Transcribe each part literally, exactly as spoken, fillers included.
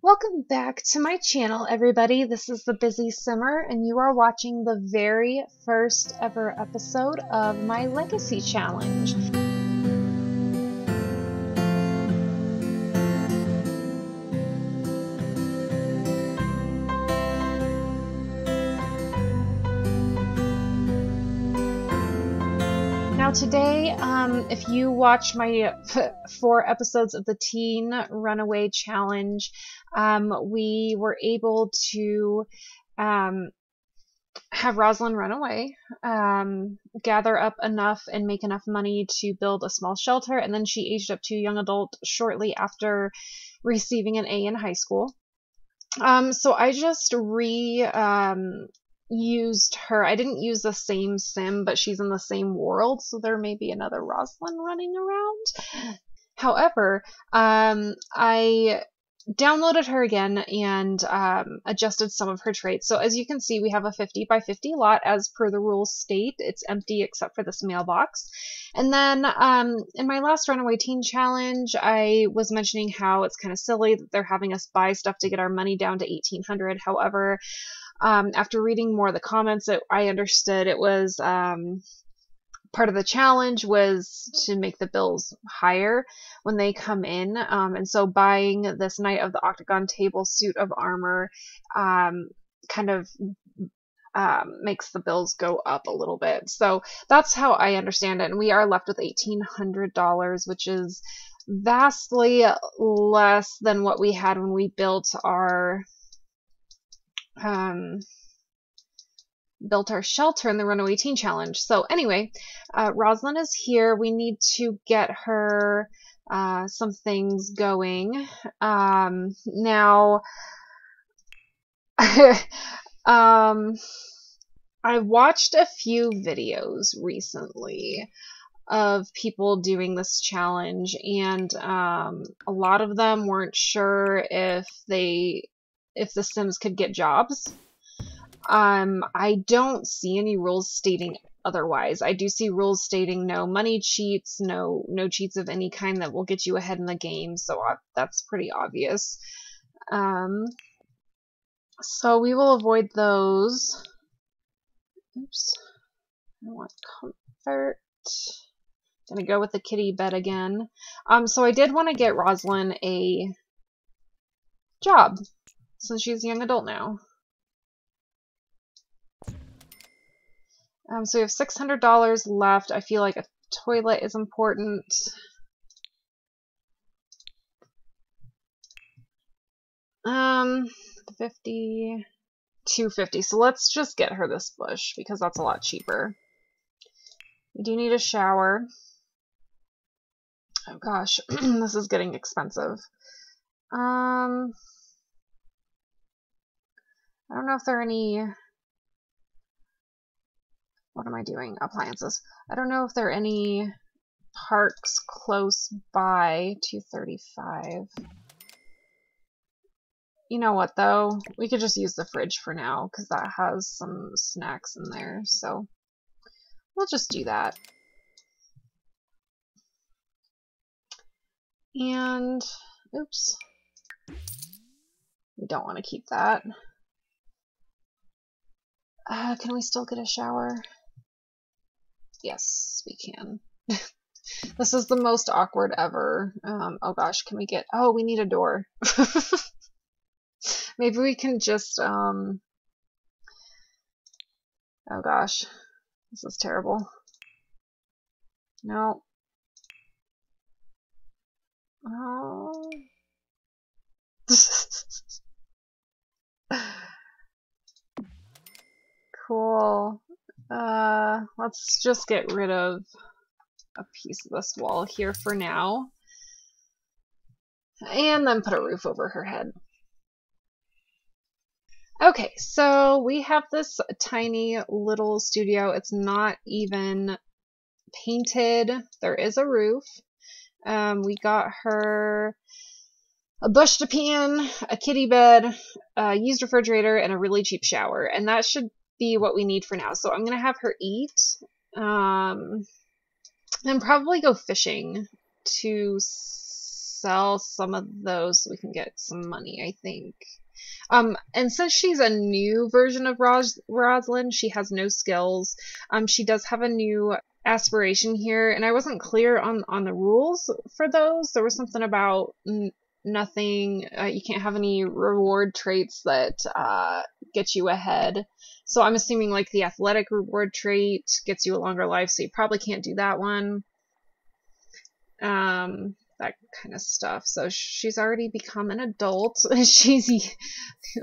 Welcome back to my channel, everybody. This is the Busy Simmer, and you are watching the very first ever episode of my Legacy Challenge. Now today, um, if you watch my four episodes of the Teen Runaway Challenge, um, we were able to um, have Roslyn run away, um, gather up enough and make enough money to build a small shelter, and then she aged up to young adult shortly after receiving an A in high school. Um, so I just re... Um, used her. I didn't use the same sim, but she's in the same world, so there may be another Roslyn running around. However, um, I downloaded her again and um, adjusted some of her traits. So as you can see, we have a fifty by fifty lot as per the rules state. It's empty except for this mailbox. And then um, in my last Runaway Teen Challenge, I was mentioning how it's kind of silly that they're having us buy stuff to get our money down to eighteen hundred. However, Um, after reading more of the comments, it, I understood it was um, part of the challenge was to make the bills higher when they come in. Um, and so buying this Knight of the Octagon table suit of armor um, kind of um, makes the bills go up a little bit. So that's how I understand it. And we are left with eighteen hundred dollars, which is vastly less than what we had when we built our... Um, built our shelter in the Runaway Teen Challenge. So anyway, uh, Roslyn is here. We need to get her uh, some things going. Um, now, um, I watched a few videos recently of people doing this challenge, and um, a lot of them weren't sure if they... if the Sims could get jobs. Um, I don't see any rules stating otherwise. I do see rules stating no money cheats, no no cheats of any kind that will get you ahead in the game, so uh, that's pretty obvious. Um, so we will avoid those. Oops. I want comfort. I'm gonna go with the kitty bed again. Um, so I did want to get Roslyn a job. So she's a young adult now. Um, so we have six hundred dollars left. I feel like a toilet is important. Um, fifty, two fifty. So let's just get her this bush because that's a lot cheaper. We do need a shower. Oh gosh, this is getting expensive. Um. I don't know if there are any, what am I doing, appliances. I don't know if there are any parks close by. Two thirty-five. You know what though, we could just use the fridge for now because that has some snacks in there, so we'll just do that. And oops, we don't want to keep that. Uh, can we still get a shower? Yes, we can. This is the most awkward ever. Um, oh gosh, can we get... Oh, we need a door. Maybe we can just... Um... Oh gosh, this is terrible. No. Oh... Cool. Uh, let's just get rid of a piece of this wall here for now. And then put a roof over her head. Okay, so we have this tiny little studio. It's not even painted. There is a roof. Um, we got her a bush to pee in, a kitty bed, a used refrigerator, and a really cheap shower. And that should be what we need for now. So I'm gonna have her eat um, and probably go fishing to sell some of those so we can get some money, I think. Um, and since she's a new version of Ros Roslyn, she has no skills. Um, she does have a new aspiration here, and I wasn't clear on, on the rules for those. There was something about n nothing, uh, you can't have any reward traits that uh, get you ahead. So I'm assuming like the athletic reward trait gets you a longer life, so you probably can't do that one. Um... that kind of stuff. So she's already become an adult. she's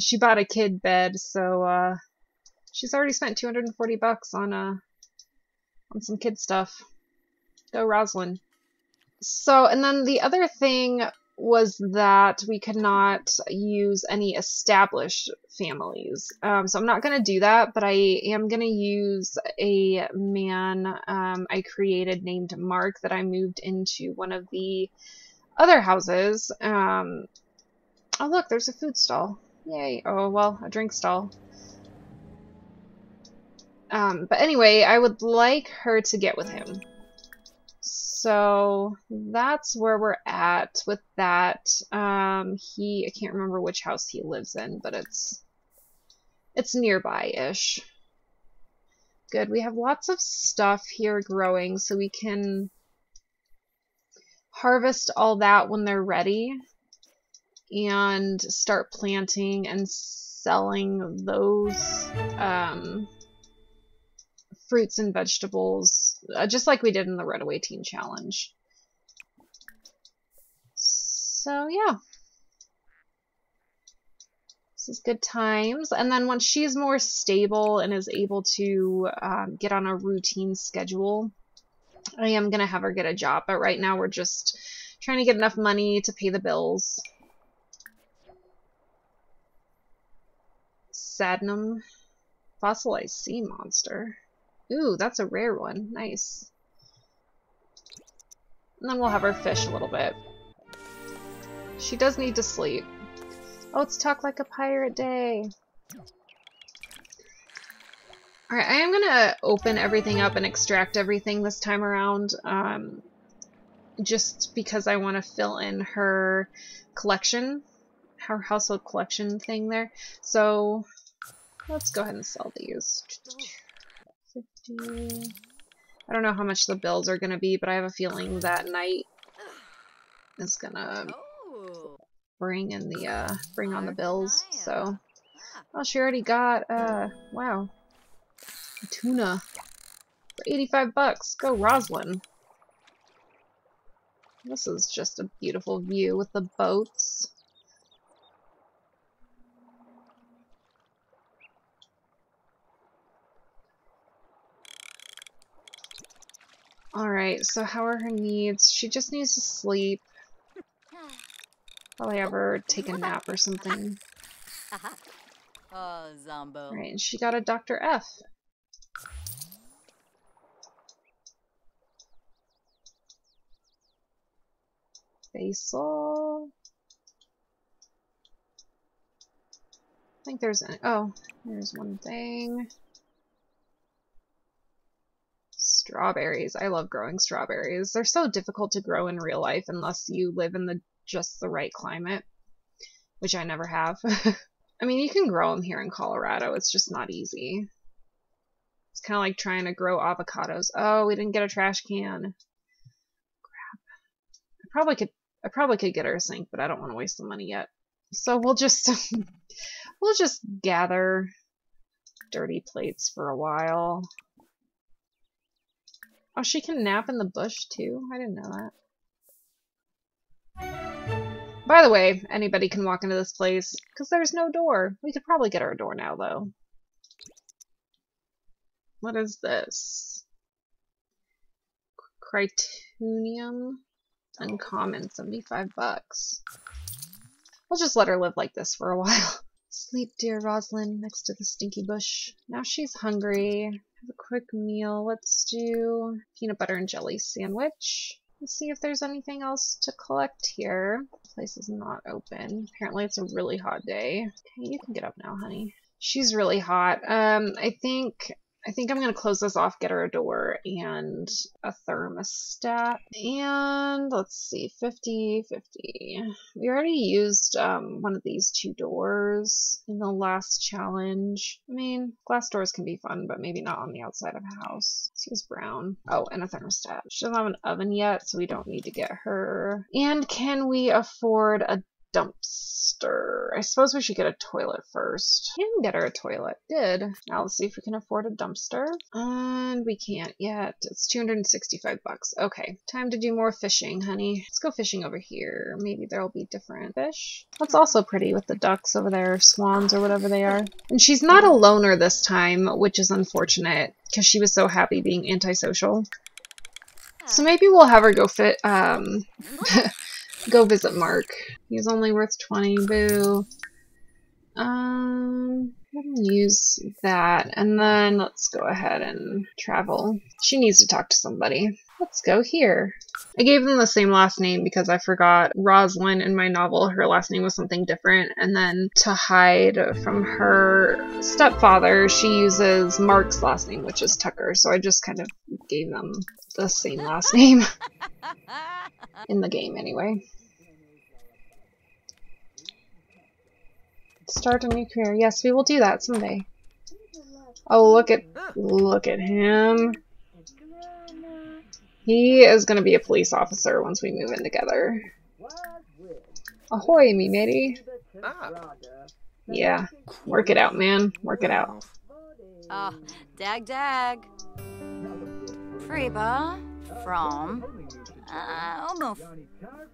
she bought a kid bed, so uh she's already spent two hundred forty bucks on uh on some kid stuff. Go Roslyn. So, and then the other thing was that we could not use any established families. Um, so I'm not going to do that, but I am going to use a man um, I created named Mark that I moved into one of the other houses. Um, oh, look, there's a food stall. Yay. Oh, well, a drink stall. Um, but anyway, I would like her to get with him. So that's where we're at with that. Um, he, I can't remember which house he lives in, but it's, it's nearby-ish. Good. We have lots of stuff here growing, so we can harvest all that when they're ready and start planting and selling those, um, fruits and vegetables, uh, just like we did in the Runaway Teen Challenge. So yeah, this is good times. And then once she's more stable and is able to um, get on a routine schedule, I am gonna have her get a job, but right now we're just trying to get enough money to pay the bills. Sadnum, fossilized sea monster. Ooh, that's a rare one. Nice. And then we'll have her fish a little bit. She does need to sleep. Oh, it's Talk Like a Pirate Day. Alright, I am going to open everything up and extract everything this time around. Um, just because I want to fill in her collection. Her household collection thing there. So, let's go ahead and sell these. I don't know how much the bills are going to be, but I have a feeling that Knight is going to bring in the, uh, bring on the bills, so. Oh, she already got, uh, wow. A tuna. For eighty-five bucks. Go Roslyn. This is just a beautiful view with the boats. Alright, so how are her needs? She just needs to sleep. Probably have her take a nap or something. Oh, Zombo. Alright, and she got a Doctor F. Basil. I think there's an. Oh, there's one thing. Strawberries. I love growing strawberries. They're so difficult to grow in real life unless you live in the just the right climate, which I never have. I mean, you can grow them here in Colorado. It's just not easy. It's kind of like trying to grow avocados. Oh, we didn't get a trash can. Crap. I probably could. I probably could get her a sink, but I don't want to waste the money yet. So we'll just we'll just gather dirty plates for a while. Oh, she can nap in the bush, too? I didn't know that. By the way, anybody can walk into this place, because there's no door. We could probably get her a door now, though. What is this? Crytonium? Uncommon, seventy-five bucks. We'll just let her live like this for a while. Sleep, dear Roslyn, next to the stinky bush. Now she's hungry. Have a quick meal. Let's do peanut butter and jelly sandwich. Let's see if there's anything else to collect here. The place is not open. Apparently it's a really hot day. Okay, you can get up now, honey. She's really hot. Um, I think I think I'm going to close this off, get her a door and a thermostat. And let's see, fifty, fifty. We already used um, one of these two doors in the last challenge. I mean, glass doors can be fun, but maybe not on the outside of a house. Let's use brown. Oh, and a thermostat. She doesn't have an oven yet, so we don't need to get her. And can we afford a dumpster? I suppose we should get a toilet first. Can get her a toilet. Did. Now let's see if we can afford a dumpster. And we can't yet. It's two hundred sixty-five bucks. Okay. Time to do more fishing, honey. Let's go fishing over here. Maybe there'll be different fish. That's also pretty with the ducks over there, swans or whatever they are. And she's not a loner this time, which is unfortunate because she was so happy being antisocial. So maybe we'll have her go fit, um, go visit Mark. He's only worth twenty, boo. Um, I'm gonna use that, and then let's go ahead and travel. She needs to talk to somebody. Let's go here. I gave them the same last name because I forgot Roslyn in my novel. Her last name was something different, and then to hide from her stepfather, she uses Mark's last name, which is Tucker, so I just kind of gave them the same last name. In the game, anyway. Start a new career. Yes, we will do that someday. Oh, look at look at him. He is gonna be a police officer once we move in together. Ahoy, me matey. Yeah, work it out, man. Work it out. Ah, oh, dag dag. Freba from uh, almost.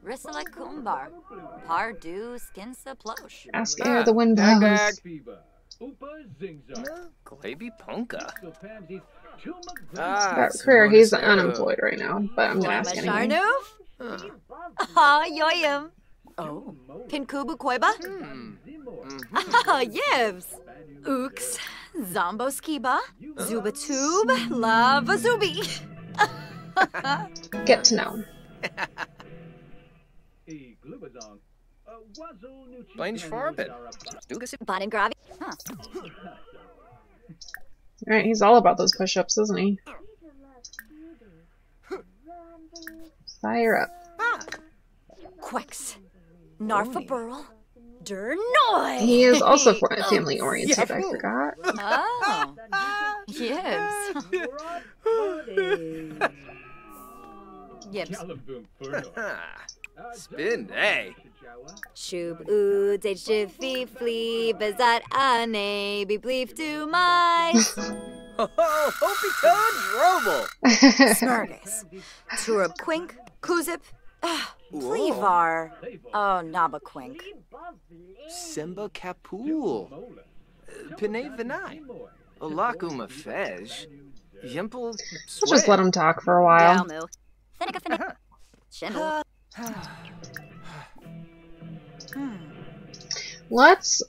Risala Kumbar, Pardu Skinsa Plosh. Ask air the wind blows. Glaby Punka. About career, he's unemployed right now, but I'm gonna ask anyway. Ah, yoyim. Oh. Pinkubu Koiba? Ah, yevs. Ooks. Zombo Skiba. Zuba Tube. Lava Zubi. Get to know. Alright, he's all about those push-ups, isn't he? Fire up. Quicks. Narfa Burl. Dernoy. He is also family oriented, I forgot. Oh. Yes. Yes. Spin, hey! Shub ood jiffy flea, bizarre ane, be believed to my. Ho ho, hopi toad, roble! Snargas. Turab quink, kuzip, plevar. Oh, naba quink. Simba kapool. Pinay vinay. Alakuma fej. Yimple. I'll just let him talk for a while. Let's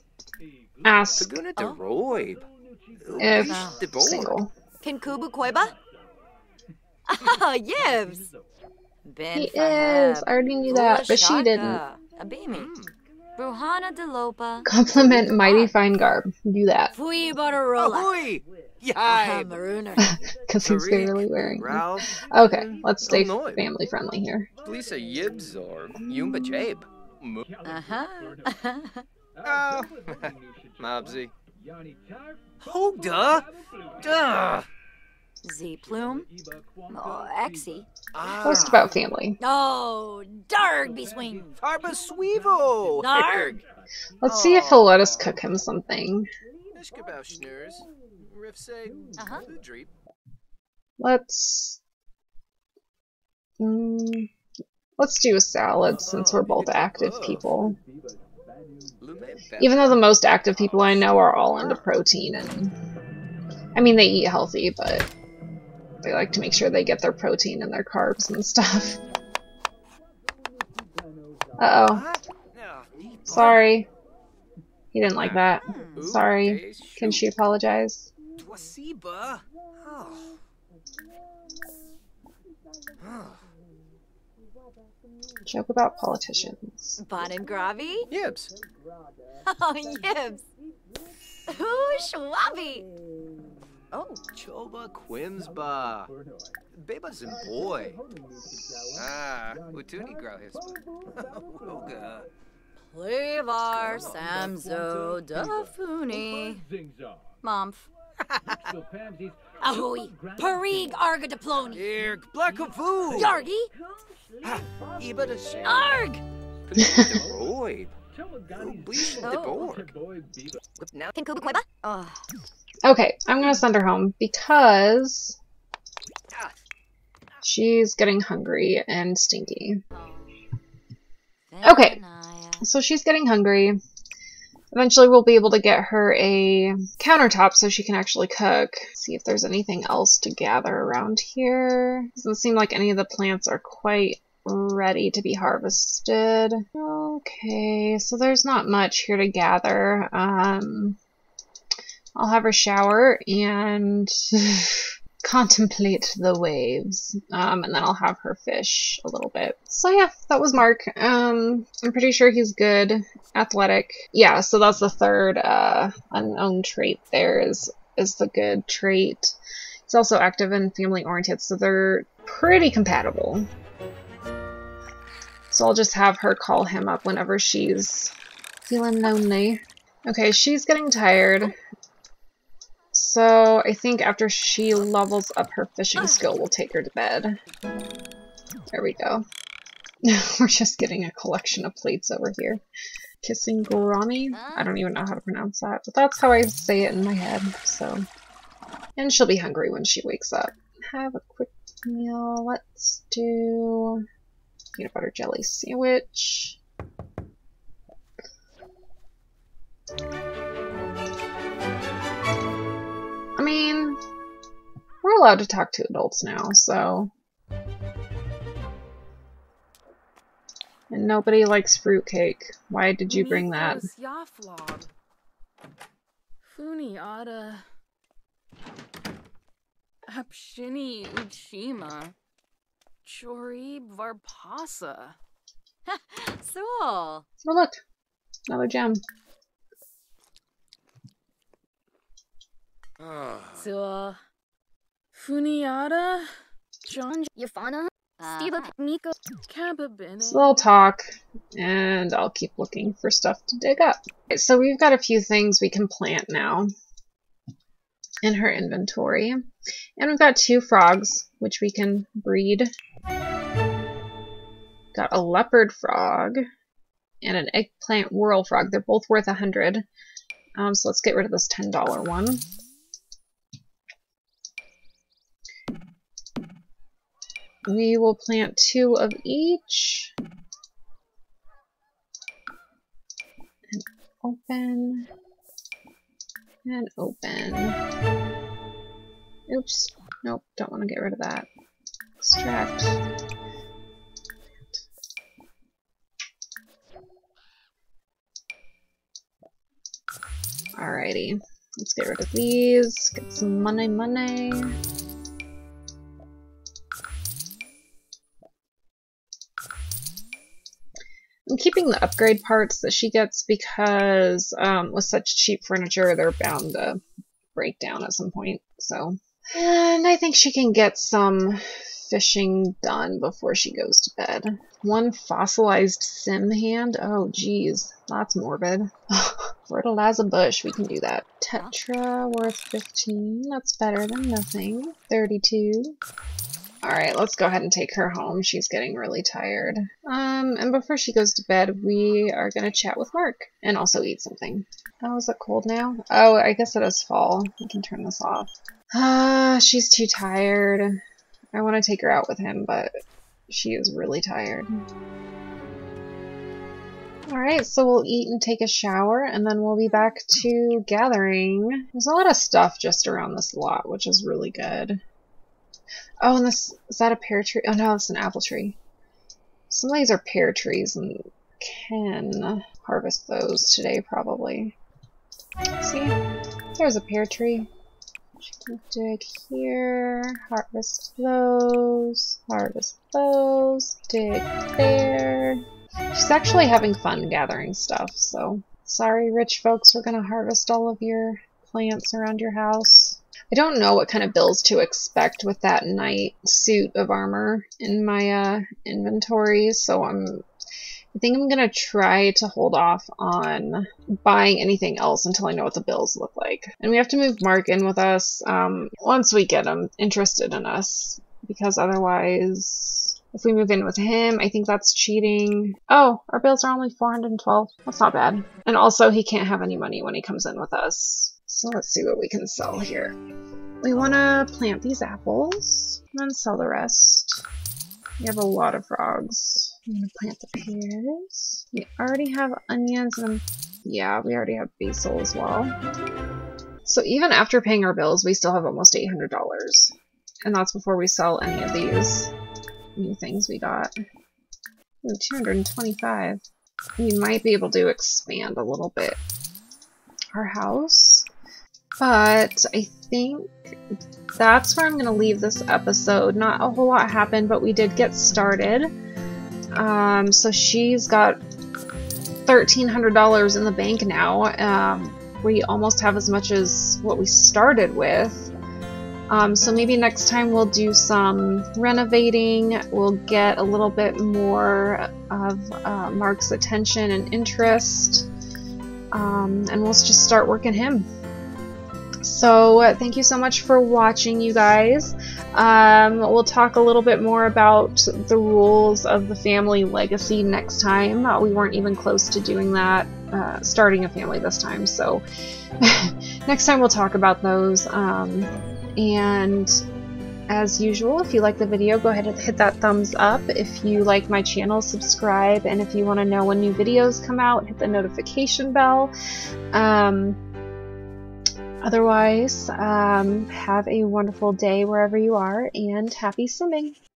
ask oh. If oh. Single. He is. I already knew that, but she didn't. Compliment mighty fine garb. Do that. Because he's barely wearing it. Okay, let's stay family friendly here. Uh-huh. Oh. Mobsy. Oh, duh. Duh. Z plume. Oh, exy. Most about family. Oh, darg be swing. Farba sweevo. Darg. Let's see if he'll let us cook him something. Uh-huh. Let's mm, let's do a salad since we're both active people. Even though the most active people I know are all into protein, and I mean they eat healthy, but they like to make sure they get their protein and their carbs and stuff. Uh oh. Sorry. He didn't like that. Sorry. Can she apologize? Twasiba. Oh. Oh. Joke about politicians. Bon and Gravi? Yibs. Oh, Yibs. Who's Schwabi? Oh. Choba Quimsba. Beba's a boy. Ah, Utuni grow his. Woga. Plevar Samzo Dafuni. Momf. Ahoy! Parig Arga Diploni! Erg Blackavoo! Yargi! Iba the Sham! Arg! Roid! Okay, I'm gonna send her home because she's getting hungry and stinky. Okay, so she's getting hungry. Eventually we'll be able to get her a countertop so she can actually cook. See if there's anything else to gather around here. Doesn't seem like any of the plants are quite ready to be harvested. Okay, so there's not much here to gather. Um, I'll have her shower and contemplate the waves. Um, and then I'll have her fish a little bit. So yeah, that was Mark. Um, I'm pretty sure he's good. Athletic. Yeah, so that's the third uh, unknown trait there is, is the good trait. He's also active and family-oriented, so they're pretty compatible. So I'll just have her call him up whenever she's feeling lonely. Okay, she's getting tired. So I think after she levels up her fishing skill, we'll take her to bed. There we go. We're just getting a collection of plates over here. Kissing Gourami? I don't even know how to pronounce that, but that's how I say it in my head, so. And she'll be hungry when she wakes up. Have a quick meal. Let's do peanut butter jelly sandwich. I mean, we're allowed to talk to adults now, so. And nobody likes fruitcake. Why did you bring that? Funi Ada Hapshini Uchima Chori Varpasa. So. Oh look, another gem. So, Funiada, John Yafana, Steve Miko, Cababin. So I'll talk, and I'll keep looking for stuff to dig up. Okay, so we've got a few things we can plant now in her inventory, and we've got two frogs which we can breed. Got a leopard frog and an eggplant whirl frog. They're both worth a hundred. Um, so let's get rid of this ten dollar one. We will plant two of each. And open. And open. Oops. Nope, don't want to get rid of that. Extract. Alrighty, let's get rid of these, get some money money. I'm keeping the upgrade parts that she gets because um, with such cheap furniture, they're bound to break down at some point, so. And I think she can get some fishing done before she goes to bed. One fossilized sim hand? Oh geez, that's morbid. Fertilizer bush, we can do that. Tetra worth fifteen, that's better than nothing. thirty-two. Alright, let's go ahead and take her home. She's getting really tired. Um, and before she goes to bed, we are gonna chat with Mark and also eat something. Oh, is it cold now? Oh, I guess it is fall. I can turn this off. Ah, uh, she's too tired. I want to take her out with him, but she is really tired. Alright, so we'll eat and take a shower, and then we'll be back to gathering. There's a lot of stuff just around this lot, which is really good. Oh, and this, is that a pear tree? Oh no, it's an apple tree. Some of these are pear trees, and can harvest those today, probably. See? There's a pear tree. She can dig here, harvest those, harvest those, dig there. She's actually having fun gathering stuff, so. Sorry, rich folks, we're gonna harvest all of your plants around your house. I don't know what kind of builds to expect with that knight suit of armor in my uh, inventory, so I'm I think I'm gonna try to hold off on buying anything else until I know what the bills look like. And we have to move Mark in with us um, once we get him interested in us, because otherwise, if we move in with him, I think that's cheating. Oh, our bills are only four hundred twelve. That's not bad. And also, he can't have any money when he comes in with us. So let's see what we can sell here. We wanna plant these apples and then sell the rest. We have a lot of frogs. I'm gonna plant the pears. We already have onions and yeah, we already have basil as well. So even after paying our bills, we still have almost eight hundred dollars. And that's before we sell any of these new things we got. Ooh, two hundred twenty-five. We might be able to expand a little bit our house. But I think that's where I'm gonna leave this episode. Not a whole lot happened, but we did get started. Um, so she's got thirteen hundred dollars in the bank now. Um, we almost have as much as what we started with. Um, so maybe next time we'll do some renovating. We'll get a little bit more of uh, Mark's attention and interest. Um, and we'll just start working him. So uh, thank you so much for watching, you guys. Um, we'll talk a little bit more about the rules of the family legacy next time. Uh, we weren't even close to doing that, uh, starting a family this time. So next time we'll talk about those. Um, and as usual, if you like the video, go ahead and hit that thumbs up. If you like my channel, subscribe. And if you want to know when new videos come out, hit the notification bell. Um, Otherwise, um, have a wonderful day wherever you are, and happy simming!